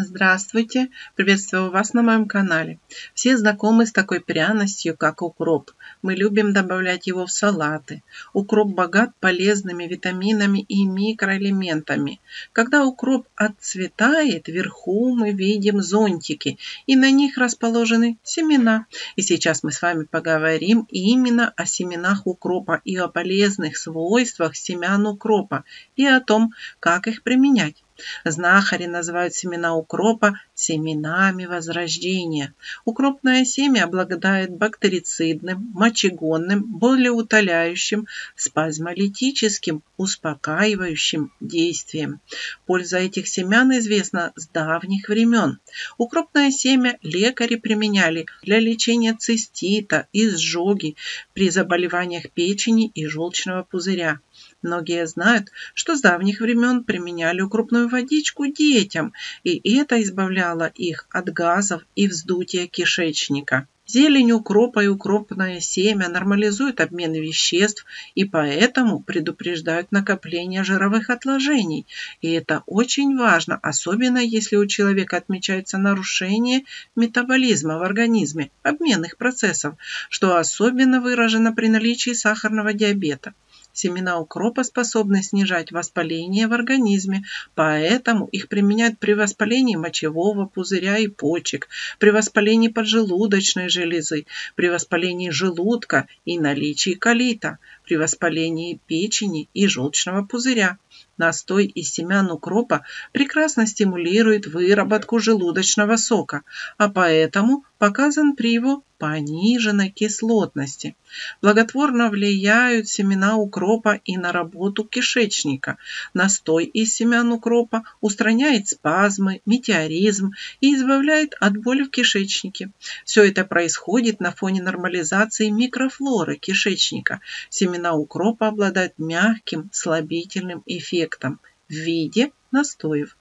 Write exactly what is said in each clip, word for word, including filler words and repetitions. Здравствуйте! Приветствую вас на моем канале. Все знакомы с такой пряностью, как укроп. Мы любим добавлять его в салаты. Укроп богат полезными витаминами и микроэлементами. Когда укроп отцветает, вверху мы видим зонтики, и на них расположены семена. И сейчас мы с вами поговорим именно о семенах укропа и о полезных свойствах семян укропа и о том, как их применять. Знахари называют семена укропа семенами возрождения. Укропное семя обладает бактерицидным, мочегонным, болеутоляющим, спазмолитическим, успокаивающим действием. Польза этих семян известна с давних времен. Укропное семя лекари применяли для лечения цистита, изжоги, при заболеваниях печени и желчного пузыря. Многие знают, что с давних времен применяли укропную водичку детям, и это избавляло их от газов и вздутия кишечника. Зелень укропа и укропное семя нормализуют обмен веществ и поэтому предупреждают накопление жировых отложений. И это очень важно, особенно если у человека отмечается нарушение метаболизма в организме, обменных процессов, что особенно выражено при наличии сахарного диабета. Семена укропа способны снижать воспаление в организме, поэтому их применяют при воспалении мочевого пузыря и почек, при воспалении поджелудочной железы, при воспалении желудка и наличии колита, при воспалении печени и желчного пузыря. Настой из семян укропа прекрасно стимулирует выработку желудочного сока, а поэтому показан при его пониженной кислотности. Благотворно влияют семена укропа и на работу кишечника. Настой из семян укропа устраняет спазмы, метеоризм и избавляет от боли в кишечнике. Все это происходит на фоне нормализации микрофлоры кишечника. Семена укропа обладают мягким, слабительным эффектом в виде настоев.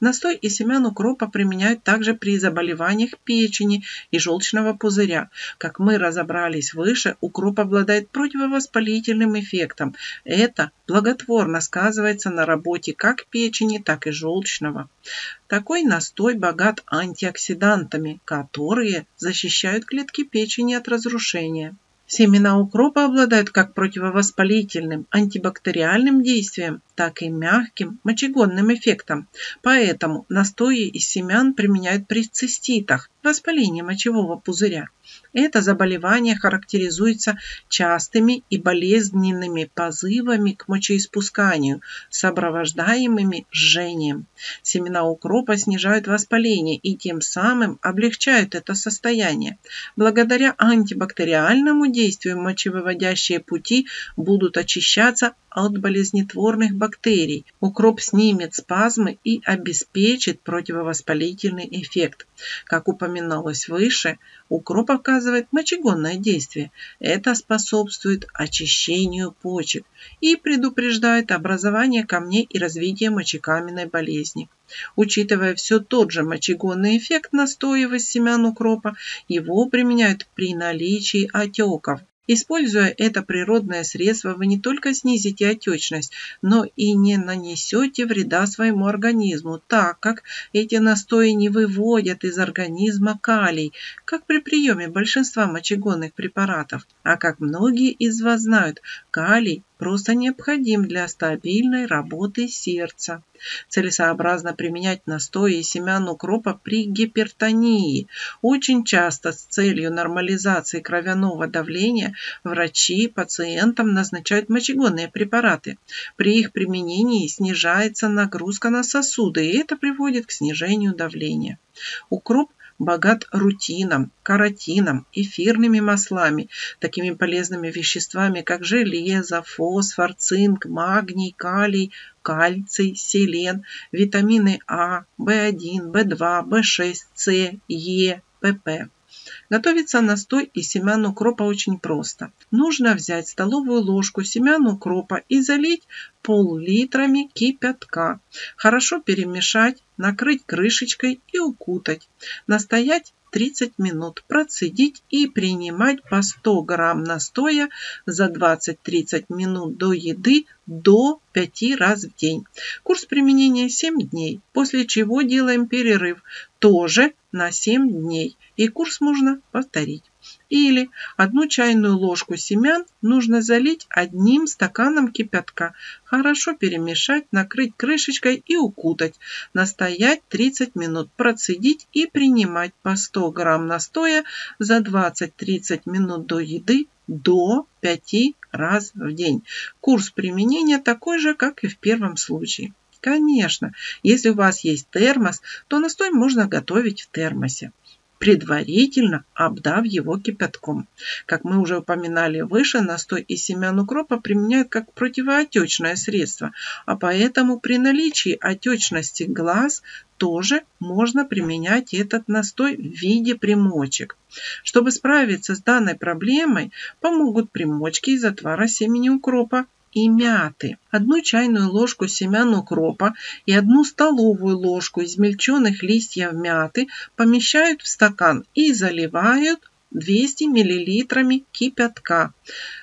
Настой из семян укропа применяют также при заболеваниях печени и желчного пузыря. Как мы разобрались выше, укроп обладает противовоспалительным эффектом. Это благотворно сказывается на работе как печени, так и желчного. Такой настой богат антиоксидантами, которые защищают клетки печени от разрушения. Семена укропа обладают как противовоспалительным, антибактериальным действием, так и мягким, мочегонным эффектом. Поэтому настои из семян применяют при циститах, воспалении мочевого пузыря. Это заболевание характеризуется частыми и болезненными позывами к мочеиспусканию, сопровождаемыми жжением. Семена укропа снижают воспаление и тем самым облегчают это состояние. Благодаря антибактериальному действию мочевыводящие пути будут очищаться от болезнетворных бактерий. Укроп снимет спазмы и обеспечит противовоспалительный эффект. Как упоминалось выше, укроп оказывает мочегонное действие. Это способствует очищению почек и предупреждает образование камней и развитие мочекаменной болезни. Учитывая все тот же мочегонный эффект настоев из семян укропа, его применяют при наличии отеков. Используя это природное средство, вы не только снизите отечность, но и не нанесете вреда своему организму, так как эти настои не выводят из организма калий, как при приеме большинства мочегонных препаратов. А как многие из вас знают, калий просто необходим для стабильной работы сердца. Целесообразно применять настои и семян укропа при гипертонии. Очень часто с целью нормализации кровяного давления врачи пациентам назначают мочегонные препараты. При их применении снижается нагрузка на сосуды, и это приводит к снижению давления. Укроп богат рутином, каротином, эфирными маслами, такими полезными веществами, как железо, фосфор, цинк, магний, калий, кальций, селен, витамины А, В один, В два, В шесть, С, Е, П П. Готовится настой из семян укропа очень просто. Нужно взять столовую ложку семян укропа и залить пол-литрами кипятка. Хорошо перемешать, накрыть крышечкой и укутать. Настоять тридцать минут процедить и принимать по сто грамм настоя за двадцать-тридцать минут до еды до пяти раз в день. Курс применения семь дней, после чего делаем перерыв тоже на семь дней, и курс можно повторить. Или одну чайную ложку семян нужно залить одним стаканом кипятка, хорошо перемешать, накрыть крышечкой и укутать, настоять тридцать минут, процедить и принимать по сто грамм настоя за двадцать-тридцать минут до еды до пяти раз в день. Курс применения такой же, как и в первом случае. Конечно, если у вас есть термос, то настой можно готовить в термосе, предварительно обдав его кипятком. Как мы уже упоминали выше, настой из семян укропа применяют как противоотечное средство, а поэтому при наличии отечности глаз тоже можно применять этот настой в виде примочек. Чтобы справиться с данной проблемой, помогут примочки из отвара семени укропа и мяты. Одну чайную ложку семян укропа и одну столовую ложку измельченных листьев мяты помещают в стакан и заливают двумстами миллилитрами кипятка.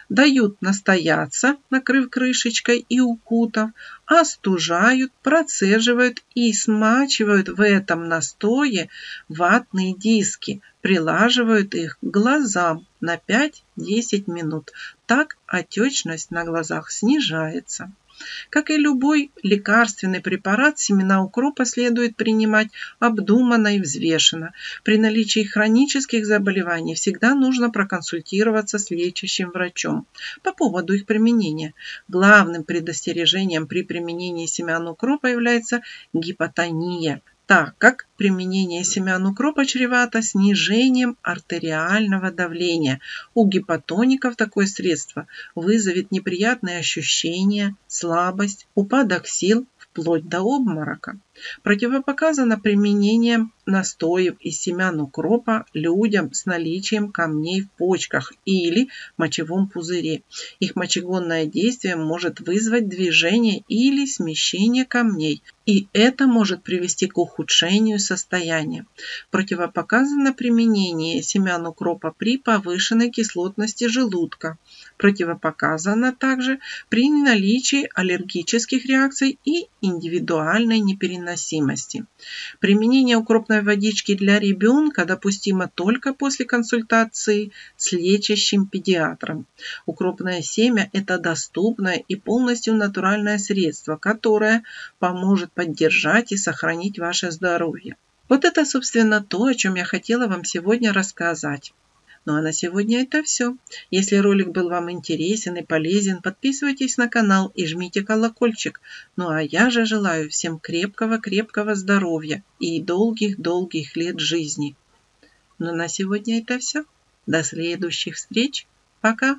Дают настояться, накрыв крышечкой и укутав, остужают, процеживают и смачивают в этом настое ватные диски, прилаживают их к глазам на пять-десять минут. Так отечность на глазах снижается. Как и любой лекарственный препарат, семена укропа следует принимать обдуманно и взвешенно. При наличии хронических заболеваний всегда нужно проконсультироваться с лечащим врачом по поводу их применения. Главным предостережением при применении семян укропа является гипотония, так как применение семян укропа чревато снижением артериального давления. У гипотоников такое средство вызовет неприятные ощущения, слабость, упадок сил, вплоть до обморока. Противопоказано применение настоев из семян укропа людям с наличием камней в почках или мочевом пузыре. Их мочегонное действие может вызвать движение или смещение камней, и это может привести к ухудшению состояния. Противопоказано применение семян укропа при повышенной кислотности желудка. Противопоказано также при наличии аллергических реакций и индивидуальной непереносимости. Применение укропной водички для ребенка допустимо только после консультации с лечащим педиатром. Укропное семя – это доступное и полностью натуральное средство, которое поможет поддержать и сохранить ваше здоровье. Вот это, собственно, то, о чем я хотела вам сегодня рассказать. Ну а на сегодня это все. Если ролик был вам интересен и полезен, подписывайтесь на канал и жмите колокольчик. Ну а я же желаю всем крепкого-крепкого здоровья и долгих-долгих лет жизни. Ну на сегодня это все. До следующих встреч. Пока!